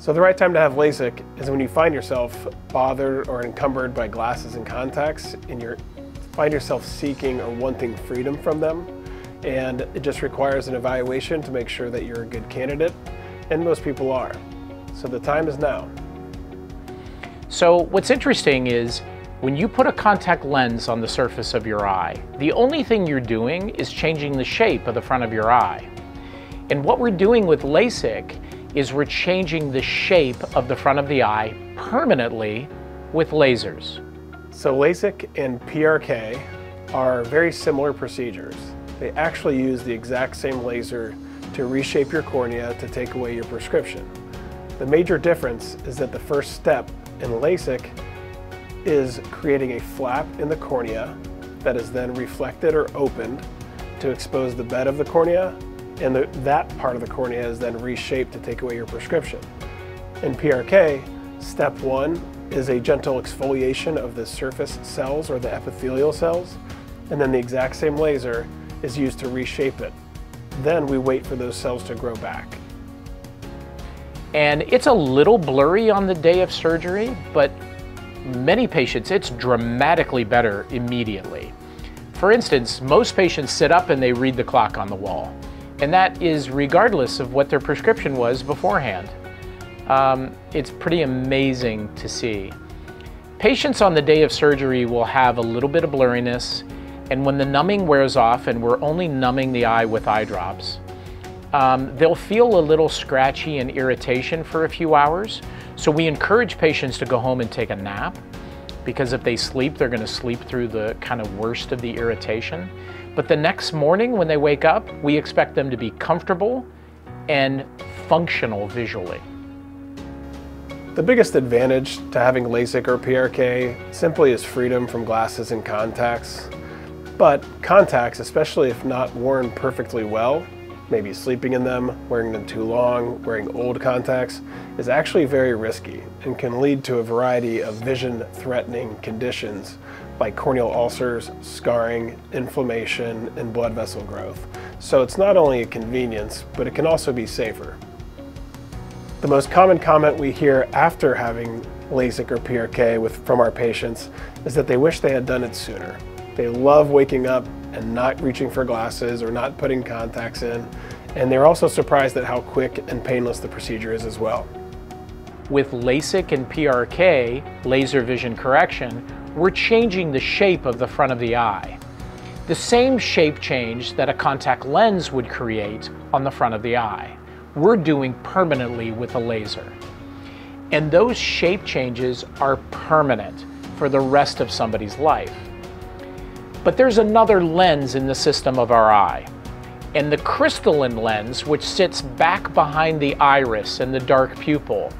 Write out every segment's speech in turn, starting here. So the right time to have LASIK is when you find yourself bothered or encumbered by glasses and contacts, and you find yourself seeking or wanting freedom from them. And it just requires an evaluation to make sure that you're a good candidate, and most people are. So the time is now. So what's interesting is when you put a contact lens on the surface of your eye, the only thing you're doing is changing the shape of the front of your eye. And what we're doing with LASIK is we're changing the shape of the front of the eye permanently with lasers. So LASIK and PRK are very similar procedures. They actually use the exact same laser to reshape your cornea to take away your prescription. The major difference is that the first step in LASIK is creating a flap in the cornea that is then reflected or opened to expose the bed of the cornea, and that part of the cornea is then reshaped to take away your prescription. In PRK, step one is a gentle exfoliation of the surface cells or the epithelial cells, and then the exact same laser is used to reshape it. Then we wait for those cells to grow back. And it's a little blurry on the day of surgery, but many patients, it's dramatically better immediately. For instance, most patients sit up and they read the clock on the wall, and that is regardless of what their prescription was beforehand. It's pretty amazing to see. Patients on the day of surgery will have a little bit of blurriness, and when the numbing wears off, and we're only numbing the eye with eye drops, they'll feel a little scratchy and irritation for a few hours. So we encourage patients to go home and take a nap, because if they sleep, they're going to sleep through the kind of worst of the irritation. But the next morning when they wake up, we expect them to be comfortable and functional visually. The biggest advantage to having LASIK or PRK simply is freedom from glasses and contacts. But contacts, especially if not worn perfectly well, maybe sleeping in them, wearing them too long, wearing old contacts, is actually very risky and can lead to a variety of vision-threatening conditions like corneal ulcers, scarring, inflammation, and blood vessel growth. So it's not only a convenience, but it can also be safer. The most common comment we hear after having LASIK or PRK from our patients is that they wish they had done it sooner. They love waking up and not reaching for glasses or not putting contacts in. And they're also surprised at how quick and painless the procedure is as well. With LASIK and PRK, laser vision correction, we're changing the shape of the front of the eye. The same shape change that a contact lens would create on the front of the eye, we're doing permanently with a laser. And those shape changes are permanent for the rest of somebody's life. But there's another lens in the system of our eye, and the crystalline lens, which sits back behind the iris and the dark pupil.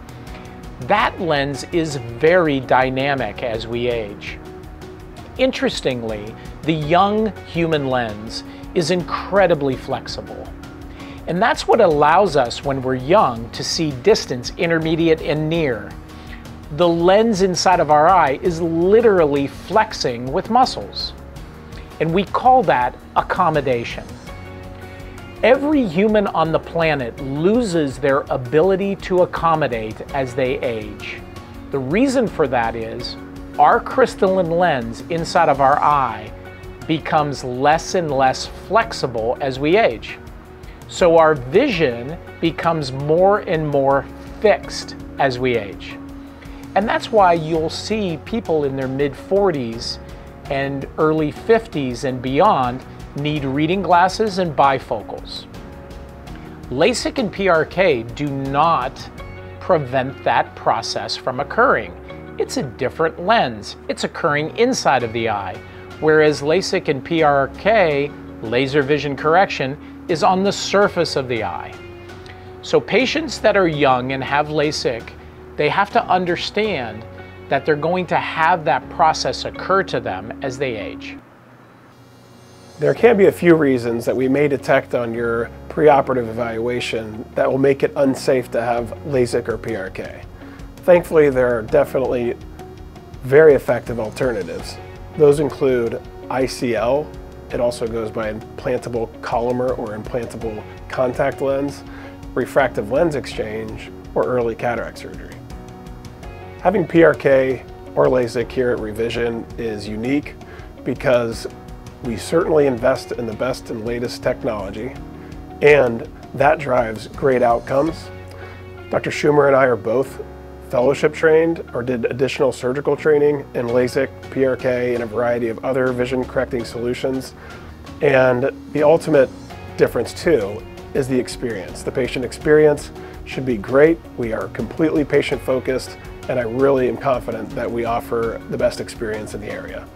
That lens is very dynamic as we age. Interestingly, the young human lens is incredibly flexible. And that's what allows us when we're young to see distance, intermediate, and near. The lens inside of our eye is literally flexing with muscles. And we call that accommodation. Every human on the planet loses their ability to accommodate as they age. The reason for that is our crystalline lens inside of our eye becomes less and less flexible as we age. So our vision becomes more and more fixed as we age. And that's why you'll see people in their mid-40s and early 50s and beyond need reading glasses and bifocals. LASIK and PRK do not prevent that process from occurring. It's a different lens. It's occurring inside of the eye, whereas LASIK and PRK, laser vision correction, is on the surface of the eye. So patients that are young and have LASIK, they have to understand that they're going to have that process occur to them as they age. There can be a few reasons that we may detect on your preoperative evaluation that will make it unsafe to have LASIK or PRK. Thankfully, there are definitely very effective alternatives. Those include ICL, it also goes by implantable collamer or implantable contact lens, refractive lens exchange, or early cataract surgery. Having PRK or LASIK here at ReVision is unique because we certainly invest in the best and latest technology, and that drives great outcomes. Dr. Schumer and I are both fellowship trained or did additional surgical training in LASIK, PRK, and a variety of other vision correcting solutions. And the ultimate difference too is the experience. The patient experience should be great. We are completely patient focused, and I really am confident that we offer the best experience in the area.